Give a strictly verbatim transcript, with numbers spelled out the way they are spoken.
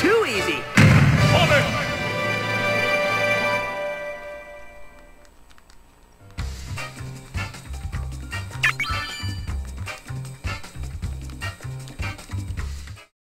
Too easy.